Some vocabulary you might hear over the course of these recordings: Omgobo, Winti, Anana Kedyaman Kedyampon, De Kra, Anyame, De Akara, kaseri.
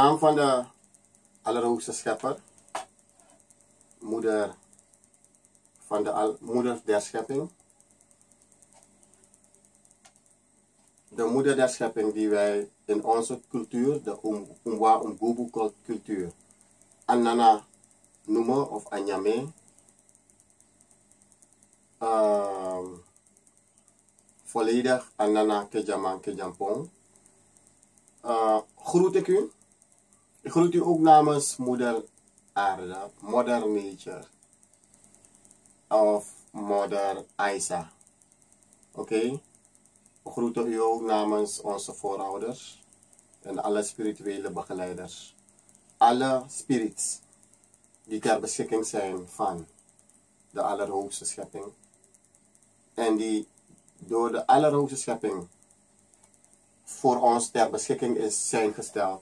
naam van de Allerhoogste Schepper, Moeder van de Moeder der Schepping. De Moeder der Schepping die wij in onze cultuur, de Omgobo cultuur, Anana noemen of Anyame. Volledig Anana Kedyaman Kedyampon. Groet ik u. Ik groet u ook namens Moeder Aarde, Mother Nature of Mother Isa. Oké? We groeten u ook namens onze voorouders en alle spirituele begeleiders. Alle spirits die ter beschikking zijn van de Allerhoogste Schepping en die door de Allerhoogste Schepping voor ons ter beschikking zijn gesteld.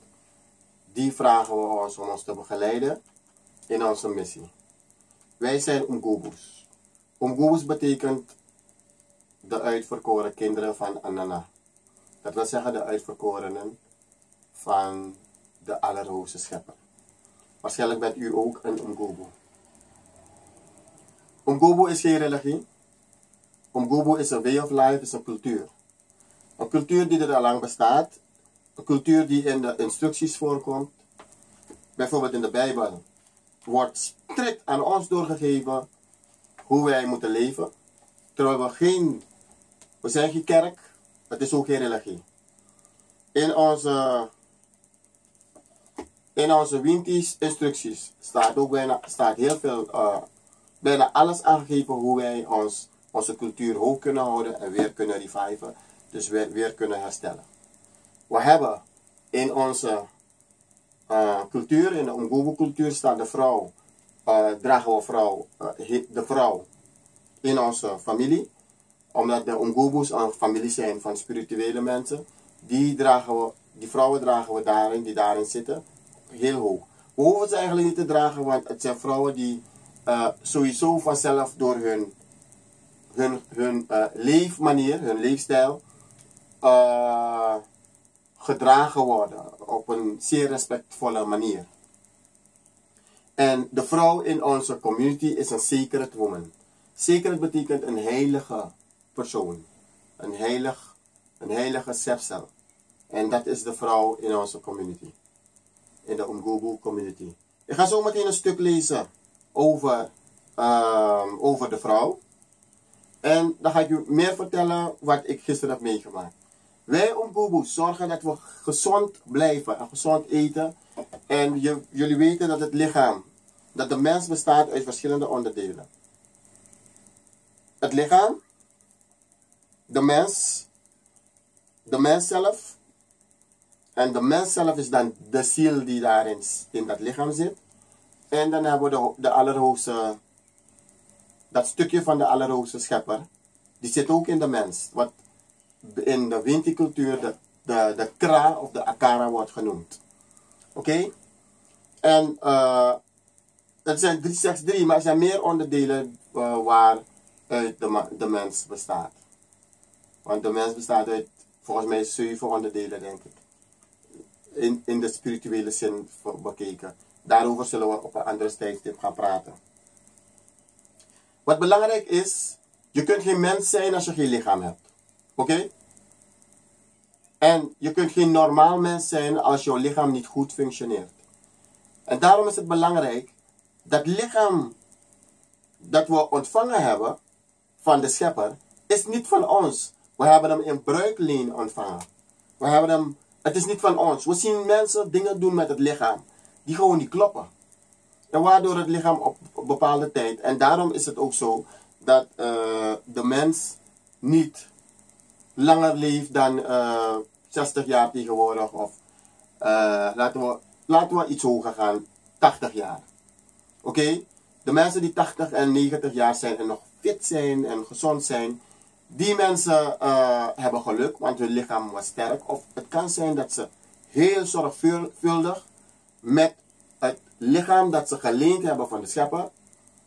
Die vragen we ons om ons te begeleiden in onze missie. Wij zijn Omgobo's. Omgobo's betekent de uitverkoren kinderen van Anana. Dat wil zeggen de uitverkorenen van de Allerhoogste Schepper. Waarschijnlijk bent u ook een Omgobo. Omgobo is geen religie. Omgobo is een way of life, is een cultuur. Een cultuur die er al lang bestaat. Een cultuur die in de instructies voorkomt. Bijvoorbeeld in de Bijbel wordt strikt aan ons doorgegeven hoe wij moeten leven. Terwijl we zijn geen kerk, het is ook geen religie. In onze Winti's instructies staat heel veel, bijna alles aangegeven hoe wij onze cultuur hoog kunnen houden en weer kunnen reviven, dus weer kunnen herstellen. We hebben in onze cultuur, in de Omgobo cultuur, staat de vrouw, dragen we vrouw, de vrouw in onze familie. Omdat de Omgobo's een familie zijn van spirituele mensen, die vrouwen dragen we daarin, die daarin zitten, heel hoog. We hoeven ze eigenlijk niet te dragen, want het zijn vrouwen die sowieso vanzelf door hun leefmanier, hun leefstijl, gedragen worden op een zeer respectvolle manier. En de vrouw in onze community is een sacred woman. Sacred betekent een heilige persoon, een heilige schepsel. En dat is de vrouw in onze community, in de Omgobo community. Ik ga zo meteen een stuk lezen over de vrouw. En dan ga ik u meer vertellen wat ik gisteren heb meegemaakt. Wij Omgobo's zorgen dat we gezond blijven en gezond eten. En jullie weten dat het lichaam, dat de mens bestaat uit verschillende onderdelen. Het lichaam, de mens zelf. En de mens zelf is dan de ziel die daarin in dat lichaam zit. En dan hebben we de Allerhoogste, dat stukje van de Allerhoogste Schepper. Die zit ook in de mens. Wat in de Winti cultuur de Kra of de Akara wordt genoemd. Oké? En het zijn slechts drie, maar er zijn meer onderdelen waar uit de mens bestaat. Want de mens bestaat uit volgens mij 7 onderdelen, denk ik. In de spirituele zin bekeken. Daarover zullen we op een andere tijdstip gaan praten. Wat belangrijk is, je kunt geen mens zijn als je geen lichaam hebt. Oké? En je kunt geen normaal mens zijn als jouw lichaam niet goed functioneert. En daarom is het belangrijk dat lichaam dat we ontvangen hebben van de Schepper is niet van ons. We hebben hem in bruikleen ontvangen. Het is niet van ons. We zien mensen dingen doen met het lichaam die gewoon niet kloppen. En waardoor het lichaam op bepaalde tijd. En daarom is het ook zo dat de mens niet langer leeft dan 60 jaar tegenwoordig. Of laten we iets hoger gaan. 80 jaar. Oké? De mensen die 80 en 90 jaar zijn en nog fit zijn en gezond zijn. Die mensen hebben geluk, want hun lichaam was sterk. Of het kan zijn dat ze heel zorgvuldig met het lichaam dat ze geleend hebben van de Schepper,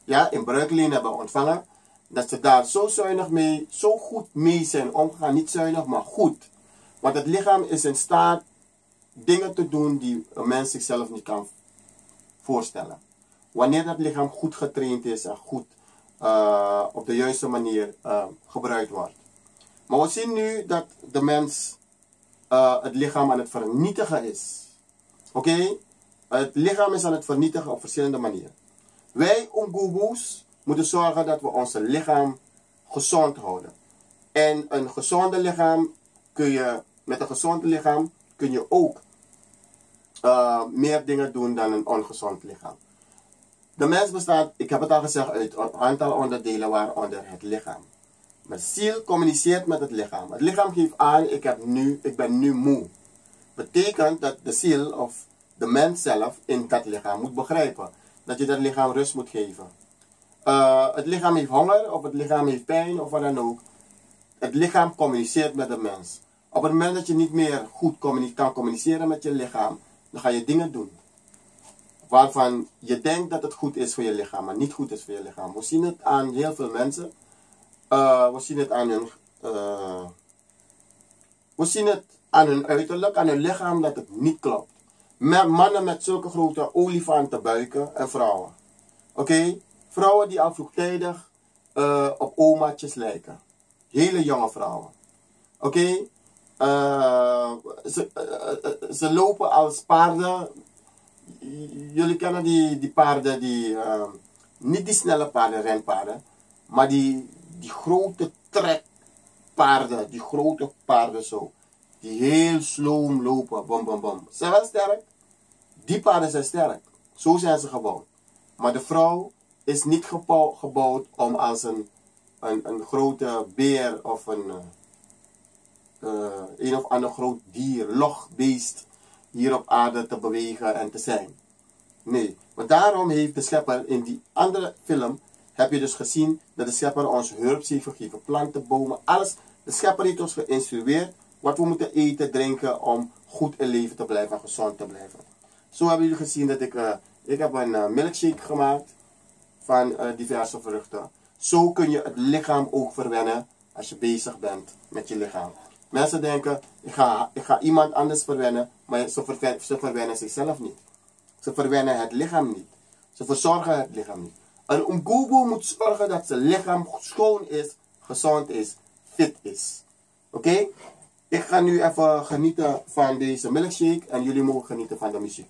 ja, in bruikleen hebben ontvangen, dat ze daar zo zuinig mee, zo goed mee zijn omgegaan. Niet zuinig, maar goed. Want het lichaam is in staat dingen te doen die een mens zichzelf niet kan voorstellen. Wanneer dat lichaam goed getraind is en goed op de juiste manier gebruikt wordt. Maar we zien nu dat de mens het lichaam aan het vernietigen is. Oké? Het lichaam is aan het vernietigen op verschillende manieren. Wij, Omgobo's, moeten zorgen dat we ons lichaam gezond houden. En een gezonde lichaam kun je, met een gezond lichaam kun je ook meer dingen doen dan een ongezond lichaam. De mens bestaat, ik heb het al gezegd, uit een aantal onderdelen waaronder het lichaam. Maar ziel communiceert met het lichaam. Het lichaam geeft aan, ik ben nu moe. Betekent dat de ziel of de mens zelf in dat lichaam moet begrijpen. Dat je dat lichaam rust moet geven. Het lichaam heeft honger of het lichaam heeft pijn of wat dan ook. Het lichaam communiceert met de mens. Op het moment dat je niet meer goed kan communiceren met je lichaam, dan ga je dingen doen. Waarvan je denkt dat het goed is voor je lichaam, maar niet goed is voor je lichaam. We zien het aan heel veel mensen. We zien het aan hun uiterlijk, aan hun lichaam, dat het niet klopt. Mannen met zulke grote olifantenbuiken en vrouwen. Oké? Vrouwen die al vroegtijdig op omaatjes lijken. Hele jonge vrouwen. Oké? Ze lopen als paarden. Jullie kennen die paarden, niet die snelle paarden, renpaarden, maar die grote trekpaarden, die grote paarden zo, die heel sloom lopen, bom bom bom. Ze zijn wel sterk, die paarden zijn sterk, zo zijn ze gebouwd. Maar de vrouw is niet gebouwd om als een grote beer of een of ander groot dier, logbeest, hier op aarde te bewegen en te zijn. Nee, maar daarom heeft de schepper in die andere film, heb je dus gezien dat de schepper ons herbs heeft gegeven, planten, bomen, alles. De schepper heeft ons geïnstrueerd wat we moeten eten, drinken om goed in leven te blijven en gezond te blijven. Zo hebben jullie gezien dat ik heb een milkshake gemaakt van diverse vruchten. Zo kun je het lichaam ook verwennen als je bezig bent met je lichaam. Mensen denken, ik ga iemand anders verwennen, maar ze verwennen zichzelf niet. Ze verwennen het lichaam niet. Ze verzorgen het lichaam niet. Een Omgobo moet zorgen dat zijn lichaam schoon is, gezond is, fit is. Oké? Ik ga nu even genieten van deze milkshake en jullie mogen genieten van de muziek.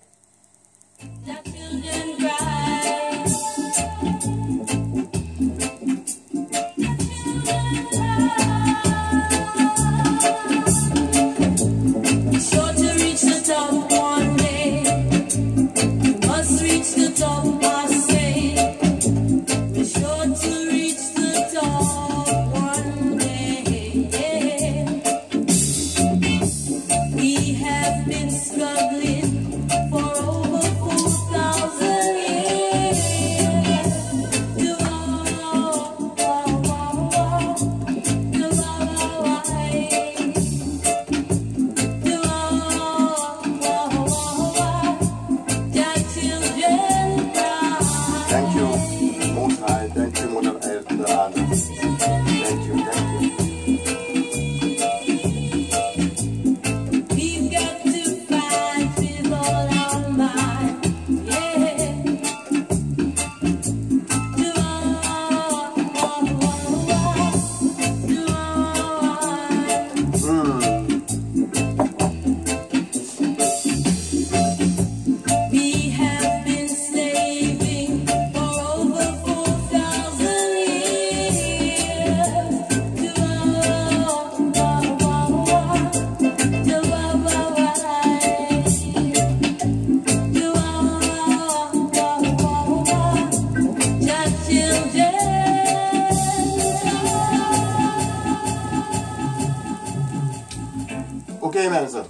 Mensen.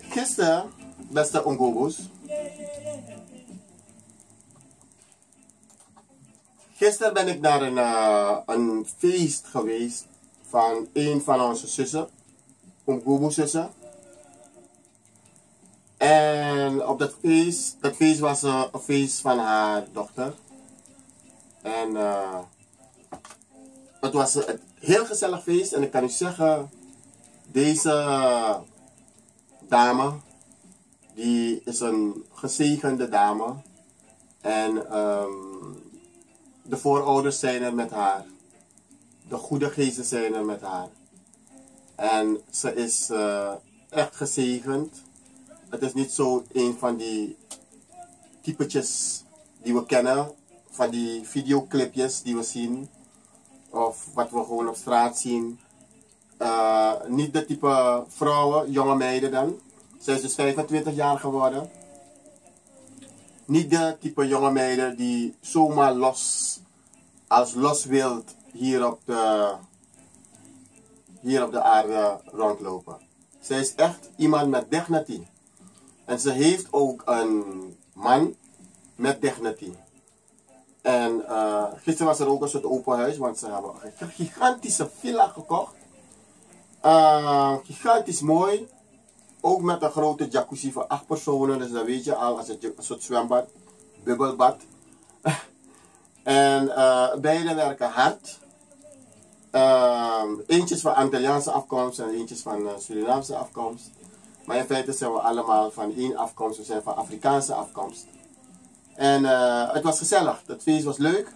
Gisteren, beste Omgobo's. Gisteren ben ik naar een feest geweest van een van onze zussen, Omgobo-zussen. En op dat feest was een feest van haar dochter. En het was een heel gezellig feest en ik kan u zeggen, Deze dame, die is een gezegende dame. En de voorouders zijn er met haar. De goede geesten zijn er met haar. En ze is echt gezegend. Het is niet zo een van die typetjes die we kennen. Van die videoclipjes die we zien. Of wat we gewoon op straat zien. Niet de type vrouwen, jonge meiden dan. Zij is dus 25 jaar geworden. Niet de type jonge meiden die zomaar los, als los wild hier op de aarde rondlopen. Zij is echt iemand met dignity. En ze heeft ook een man met dignity. En gisteren was er ook een soort open huis, want ze hebben een gigantische villa gekocht. Gigantisch mooi. Ook met een grote jacuzzi voor 8 personen. Dus dat weet je al, als een soort zwembad, bubbelbad. En beide werken hard. Eentjes van Antilliaanse afkomst en eentjes van Surinaamse afkomst. Maar in feite zijn we allemaal van één afkomst. We zijn van Afrikaanse afkomst. En het was gezellig. Het feest was leuk.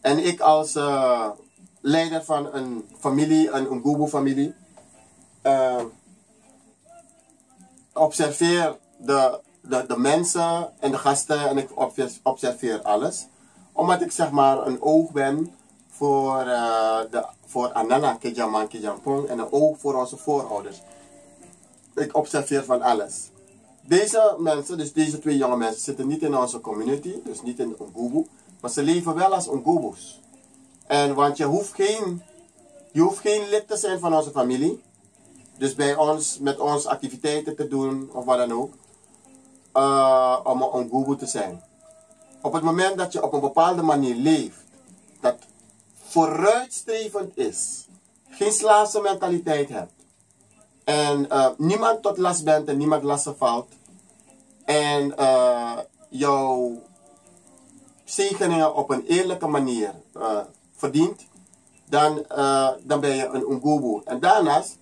En ik als leider van een familie, een Ngobo familie, observeer de mensen en de gasten en ik observeer alles. Omdat ik zeg maar een oog ben voor Anana Kedyaman Kedyampon en een oog voor onze voorouders. Ik observeer van alles. Deze mensen, dus deze twee jonge mensen, zitten niet in onze community, dus niet in Omgobo, maar ze leven wel als Omgobo's. En want je hoeft geen lid te zijn van onze familie. Dus bij ons, met ons activiteiten te doen of wat dan ook. Om een Omgobo te zijn. Op het moment dat je op een bepaalde manier leeft. Dat vooruitstrevend is. Geen slaafse mentaliteit hebt. En niemand tot last bent en niemand lasten valt. En jouw zegeningen op een eerlijke manier verdient. Dan ben je een Omgobo. En daarnaast.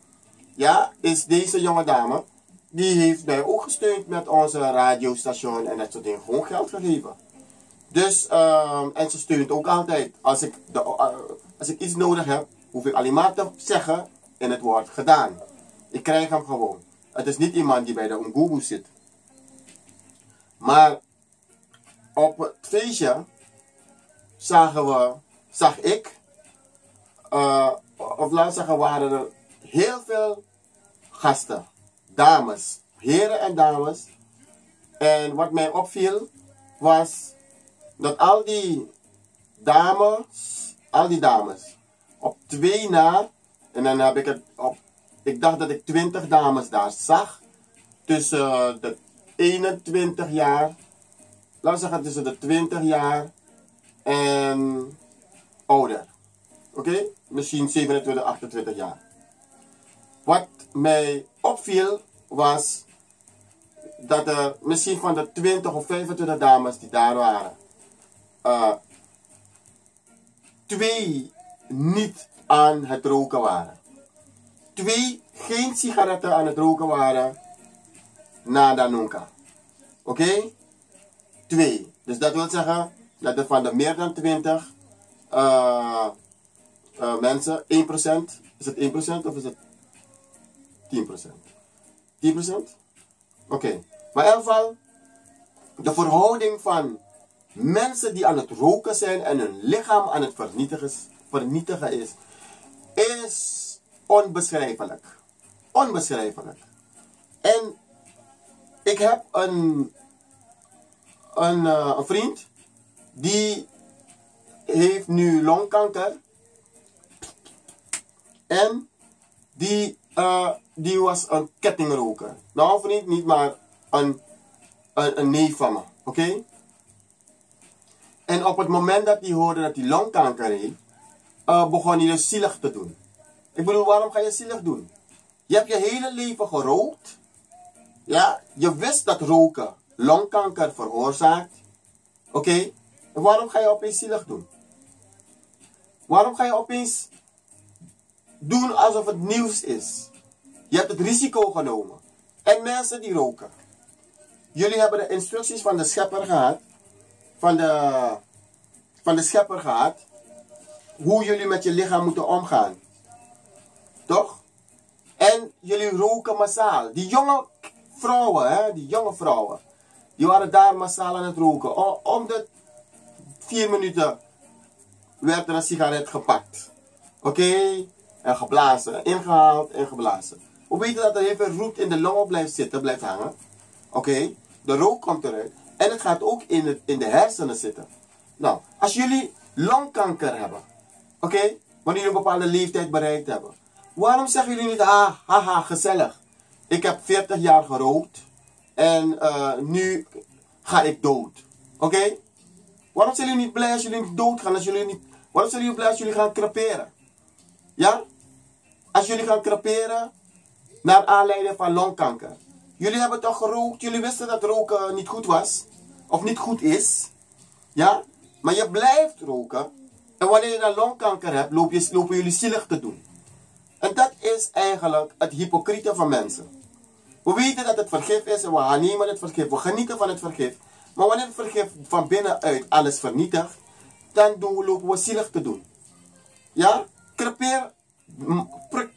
Ja, is deze jonge dame, die heeft mij ook gesteund met onze radiostation en dat soort dingen, gewoon geld gegeven. Dus, en ze steunt ook altijd. Als ik iets nodig heb, hoef ik alleen maar te zeggen en het wordt gedaan. Ik krijg hem gewoon. Het is niet iemand die bij de Omgobo zit. Maar op het feestje waren er heel veel gasten, dames, heren en dames. En wat mij opviel was dat al die dames op 2 na, en dan heb ik het op, ik dacht dat ik 20 dames daar zag, tussen de 21 jaar, laten we zeggen tussen de 20 jaar en ouder. Oké? Misschien 27, 28 jaar. Wat mij opviel was dat er misschien van de 20 of 25 dames die daar waren, 2 niet aan het roken waren. 2 geen sigaretten aan het roken waren, nada nunca. Oké? 2. Dus dat wil zeggen dat er van de meer dan 20 mensen, 1%, is het 1% of is het 10%. 10%? Oké. Maar in elk geval, de verhouding van mensen die aan het roken zijn en hun lichaam aan het vernietigen is, is onbeschrijfelijk. Onbeschrijfelijk. En ik heb een vriend, die heeft nu longkanker. En die was een kettingroker. Nou, vriend niet, maar een neef van me. Oké? En op het moment dat hij hoorde dat hij longkanker heeft, begon hij dus zielig te doen. Ik bedoel, waarom ga je zielig doen? Je hebt je hele leven gerookt. Ja, je wist dat roken longkanker veroorzaakt. Oké? En waarom ga je opeens zielig doen? Waarom ga je opeens doen alsof het nieuws is. Je hebt het risico genomen. En mensen die roken. Jullie hebben de instructies van de schepper gehad. Van de schepper gehad. Hoe jullie met je lichaam moeten omgaan. Toch? En jullie roken massaal. Die jonge vrouwen, hè, die jonge vrouwen. Die waren daar massaal aan het roken. Om de 4 minuten werd er een sigaret gepakt. Oké? En geblazen. Ingehaald en geblazen. Hoe weet je dat er even roet in de longen blijft zitten, blijft hangen? Oké? De rook komt eruit. En het gaat ook in de hersenen zitten. Nou, als jullie longkanker hebben. Oké? Wanneer jullie een bepaalde leeftijd bereikt hebben. Waarom zeggen jullie niet, haha, gezellig. Ik heb 40 jaar gerookt. En nu ga ik dood. Oké? Waarom zijn jullie niet blij als jullie niet doodgaan? Waarom zijn jullie blij als jullie gaan creperen? Ja? Als jullie gaan creperen naar aanleiding van longkanker. Jullie hebben toch gerookt? Jullie wisten dat roken niet goed was. Of niet goed is. Ja? Maar je blijft roken. En wanneer je dan longkanker hebt, lopen jullie zielig te doen. En dat is eigenlijk het hypocriete van mensen. We weten dat het vergif is en we aannemen het vergif. We genieten van het vergif. Maar wanneer het vergif van binnenuit alles vernietigt, dan lopen we zielig te doen. Ja?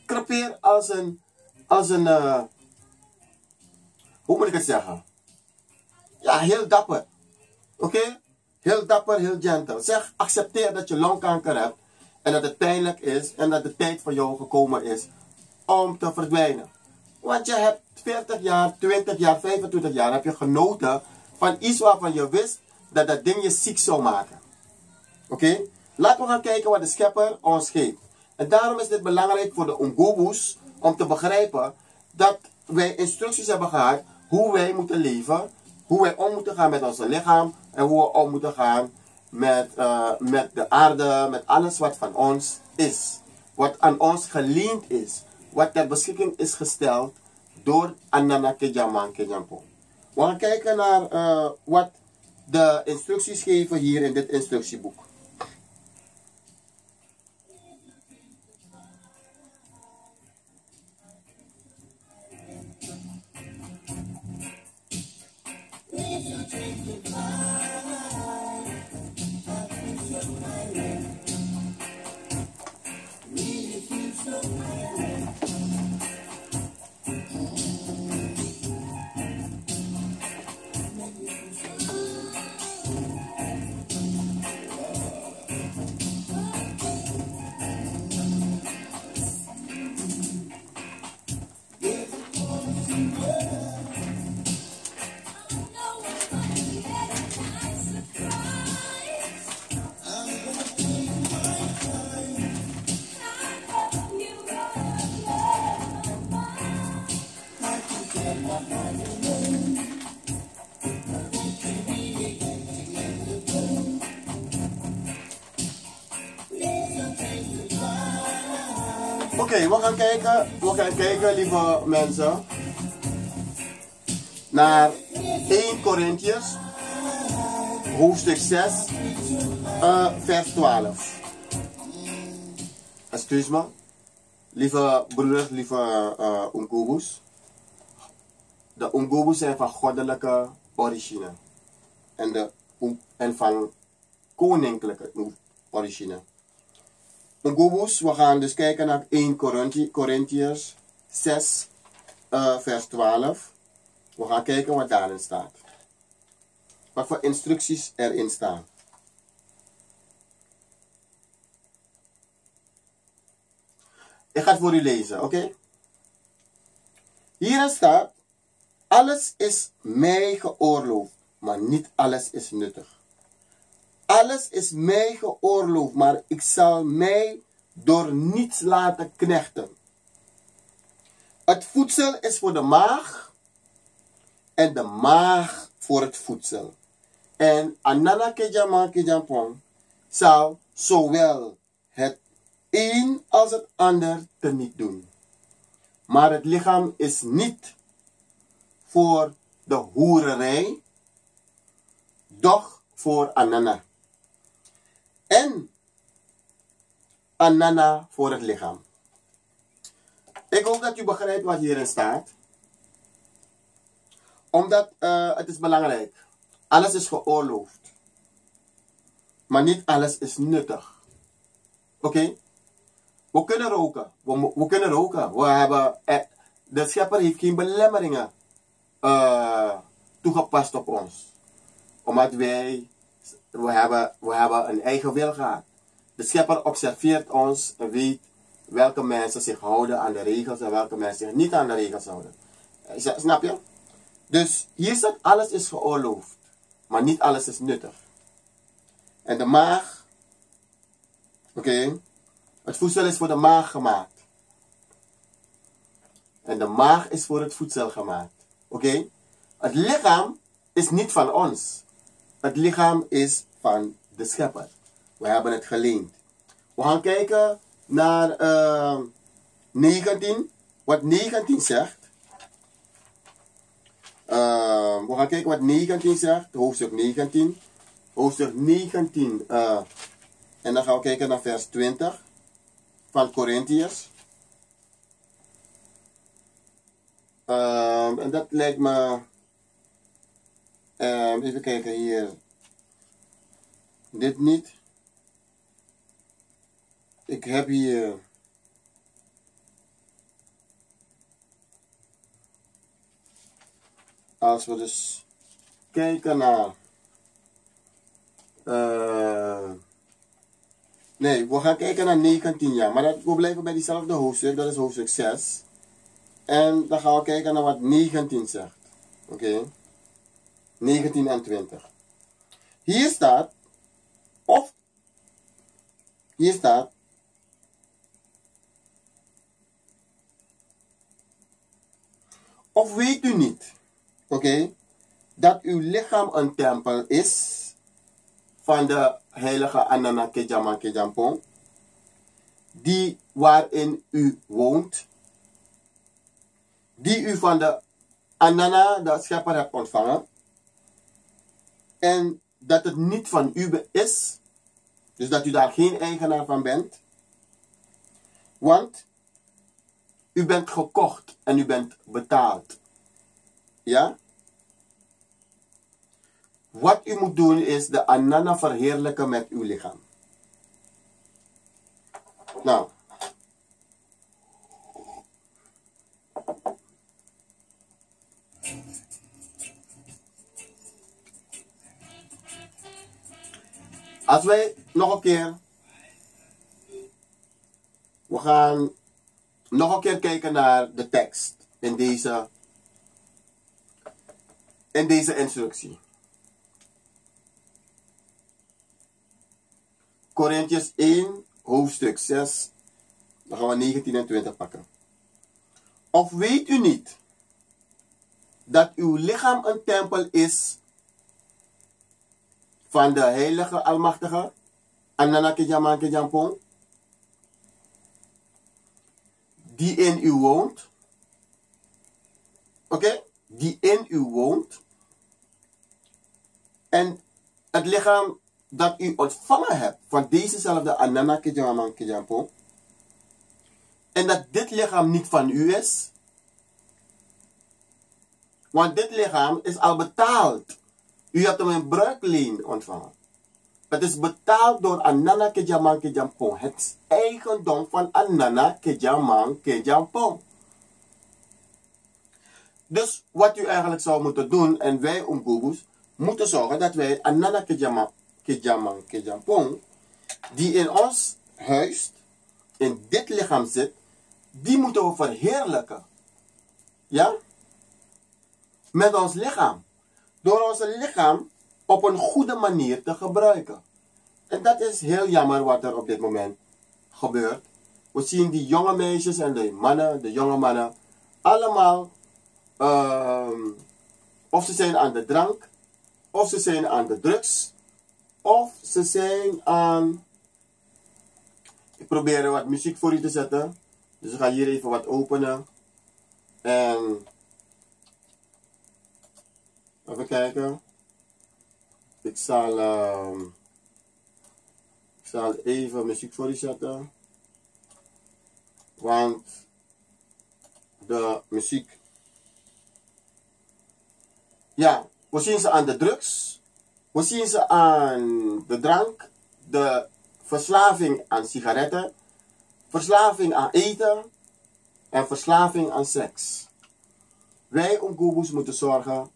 Crepeer als een... hoe moet ik het zeggen? Ja, heel dapper. Oké? Heel dapper, heel gentle. Zeg, accepteer dat je longkanker hebt. En dat het pijnlijk is. En dat de tijd voor jou gekomen is. Om te verdwijnen. Want je hebt 40 jaar, 20 jaar, 25 jaar. Heb je genoten van iets waarvan je wist. Dat dat ding je ziek zou maken. Oké? Laten we gaan kijken wat de schepper ons geeft. En daarom is dit belangrijk voor de Omgobo's. Om te begrijpen dat wij instructies hebben gehad hoe wij moeten leven, hoe wij om moeten gaan met ons lichaam en hoe we om moeten gaan met de aarde, met alles wat van ons is. Wat aan ons geleend is, wat ter beschikking is gesteld door Anana Kedyaman Kedyampon. We gaan kijken naar wat de instructies geven hier in dit instructieboek. Oké, we gaan kijken, lieve mensen, naar 1 Korintiërs, hoofdstuk 6, vers 12. Excuus me, lieve broeders, lieve Omgobo's. De Omgobo's zijn van goddelijke origine en van koninklijke origine. Omgobo's, we gaan dus kijken naar 1 Korintiërs 6, vers 12. We gaan kijken wat daarin staat. Wat voor instructies erin staan. Ik ga het voor u lezen, oké? Hierin staat, alles is mij geoorloofd, maar niet alles is nuttig. Alles is mij geoorloofd, maar ik zal mij door niets laten knechten. Het voedsel is voor de maag en de maag voor het voedsel. En Anana Kedyaman Kedyampon zal zowel het een als het ander teniet doen. Maar het lichaam is niet voor de hoererij, doch voor Anana. En Anana voor het lichaam. Ik hoop dat u begrijpt wat hierin staat. Omdat het is belangrijk. Alles is geoorloofd. Maar niet alles is nuttig. Oké? We kunnen roken. We kunnen roken. We hebben, de schepper heeft geen belemmeringen toegepast op ons. Omdat wij, we hebben een eigen wil gehad. De schepper observeert ons en weet welke mensen zich houden aan de regels en welke mensen zich niet aan de regels houden. Snap je? Dus hier staat alles is geoorloofd, maar niet alles is nuttig. En de maag, oké, het voedsel is voor de maag gemaakt. En de maag is voor het voedsel gemaakt. Oké? Het lichaam is niet van ons. Het lichaam is van de schepper. We hebben het geleend. We gaan kijken naar 19. Wat 19 zegt. We gaan kijken wat 19 zegt. Hoofdstuk 19. Hoofdstuk 19. En dan gaan we kijken naar vers 20. Van Corinthiërs. En dat lijkt me... even kijken hier. Dit niet. Ik heb hier... Als we dus kijken naar... nee, we gaan kijken naar 19 jaar. Maar dat, we blijven bij diezelfde hoofdstuk. Dat is hoofdstuk 6. En dan gaan we kijken naar wat 19 zegt. Oké. 19 en 20. Hier staat... Of... Hier staat... Of weet u niet... Oké, dat uw lichaam een tempel is van de heilige Anana Kedyaman Kedyampon, die waarin u woont, die u van de Anana, de schepper, hebt ontvangen, en dat het niet van u is, dus dat u daar geen eigenaar van bent, want u bent gekocht en u bent betaald. Ja? Wat u moet doen is de Anana verheerlijken met uw lichaam. Nou. Als wij nog een keer... We gaan nog een keer kijken naar de tekst in deze... In deze instructie. Korinthiërs 1, hoofdstuk 6. Dan gaan we 19 en 20 pakken. Of weet u niet dat uw lichaam een tempel is van de heilige almachtige Anana Kedyaman Kedyampon, die in u woont. Oké? Die in u woont. En het lichaam dat u ontvangen hebt van dezezelfde Anana Kedyaman Kedyampon, en dat dit lichaam niet van u is, want dit lichaam is al betaald. U hebt hem in bruikleen ontvangen. Het is betaald door Anana Kedyaman Kedyampon. Het is eigendom van Anana Kedyaman Kedyampon. Dus wat u eigenlijk zou moeten doen, en wij Omgobo's, moeten zorgen dat wij Anana Kedyaman Kedyampon, die in ons huis, in dit lichaam zit, die moeten we verheerlijken. Ja? Met ons lichaam. Door ons lichaam op een goede manier te gebruiken. En dat is heel jammer wat er op dit moment gebeurt. We zien die jonge meisjes en de jonge mannen, allemaal... of ze zijn aan de drank, of ze zijn aan de drugs, of ze zijn aan... Ik probeer wat muziek voor u te zetten. Dus ik ga hier even wat openen. En... Even kijken. Ik zal even muziek voor u zetten. Want... de muziek. Ja, we zien ze aan de drugs. We zien ze aan de drank. De verslaving aan sigaretten. Verslaving aan eten. En verslaving aan seks. Wij Omgobo's moeten zorgen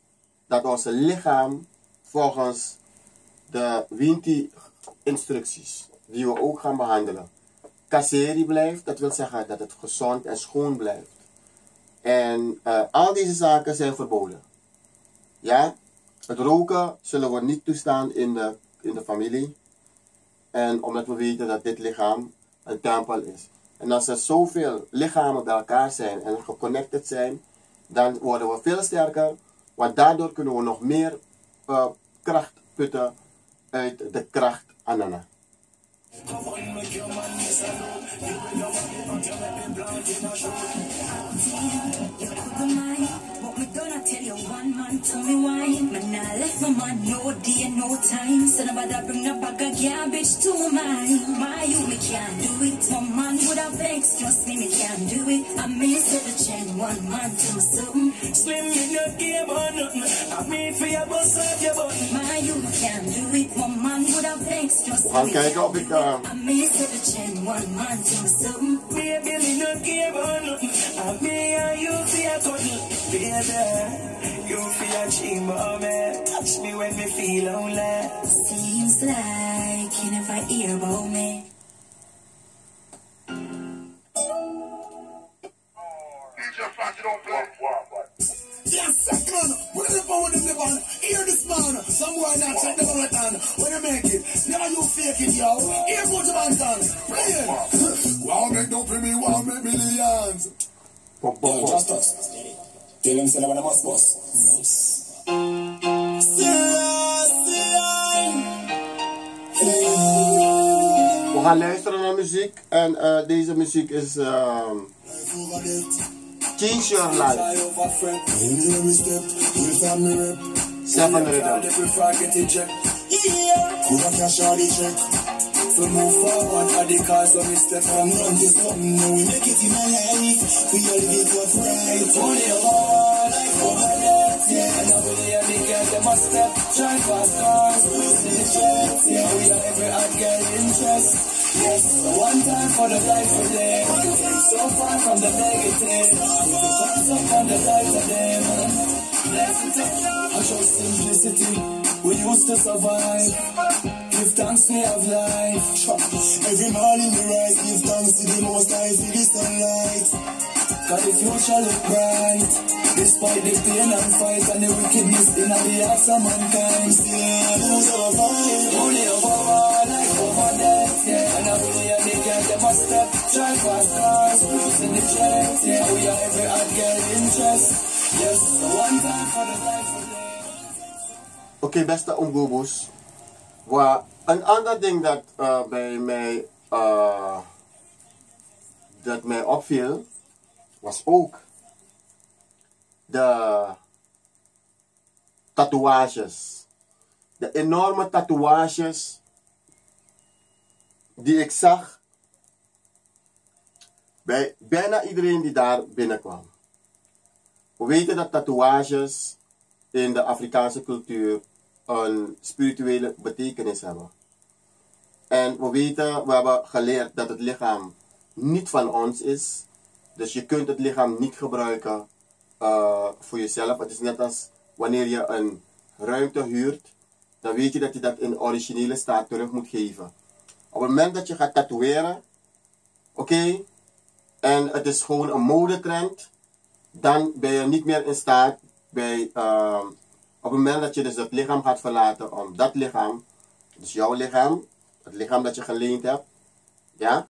dat onze lichaam volgens de Winti instructies, die we ook gaan behandelen, kaseri blijft. Dat wil zeggen dat het gezond en schoon blijft. En al deze zaken zijn verboden. Ja? Het roken zullen we niet toestaan in de familie. En omdat we weten dat dit lichaam een tempel is. En als er zoveel lichamen bij elkaar zijn en geconnected zijn, dan worden we veel sterker. Want daardoor kunnen we nog meer kracht putten uit de kracht Anana. Tell you one man, tell me why. Man, I left my man, no day, no time. Son of a bring up a garbage to mine. My, you, me can't do it. One man would have excuse me, me can't do it. I may set the chain, one man to something. Slim in your game or nothing. I mean, for your boss, of your button. My, you, me can't do it. One man would have excuse me. I may set the chain, one man to something. Maybe in your game or nothing. I mean, you, for your button. You feel a dream, oh man. Touch me when me feel lonely. Seems like you never hear about me. Yes, I can. Whatever with him, never hear this man. Somewhere not check never right on. When you make it, now you fake it, yo. Hear what you want done. Wow, make no for me, wow, make millions. Just us. Tell him, say, I must boss. We gaan luisteren naar muziek. En deze muziek is... Change Your Life. 7 Rhythm. We move forward at the cause of Mr. From run to something, now we make it in our life. We all get what's right. Only a wall, like over that, yeah. Now we are the girls, they must step. Try fast cars, push the jets, yeah. We are every hot girl interest, yes. One time for the life of them. So far from the negative. Comes up on the life of them. I show simplicity, we used to survive. Give thanks to have life. Every morning we rise, give thanks to the most high for the sunlight. Cause the future look bright, despite the pain and fight and the wickedness in the hearts of mankind. Still lose our fight, only over our life over death, yeah. And I believe they get them a step, drive fast cars, cruise in the jet, yeah. We are every hot girl interest, yes. One time for the life of them. Okay, beste Omgobo's. Een ander ding dat bij mij opviel was ook de tatoeages, de enorme tatoeages die ik zag bij bijna iedereen die daar binnenkwam. We weten dat tatoeages in de Afrikaanse cultuur een spirituele betekenis hebben. En we weten, we hebben geleerd dat het lichaam niet van ons is. Dus je kunt het lichaam niet gebruiken voor jezelf. Het is net als wanneer je een ruimte huurt, dan weet je dat in originele staat terug moet geven. Op het moment dat je gaat tatoeëren, oké, en het is gewoon een modetrend, dan ben je niet meer in staat bij... Op het moment dat je dus het lichaam gaat verlaten, om dat lichaam, dus jouw lichaam, het lichaam dat je geleend hebt, ja,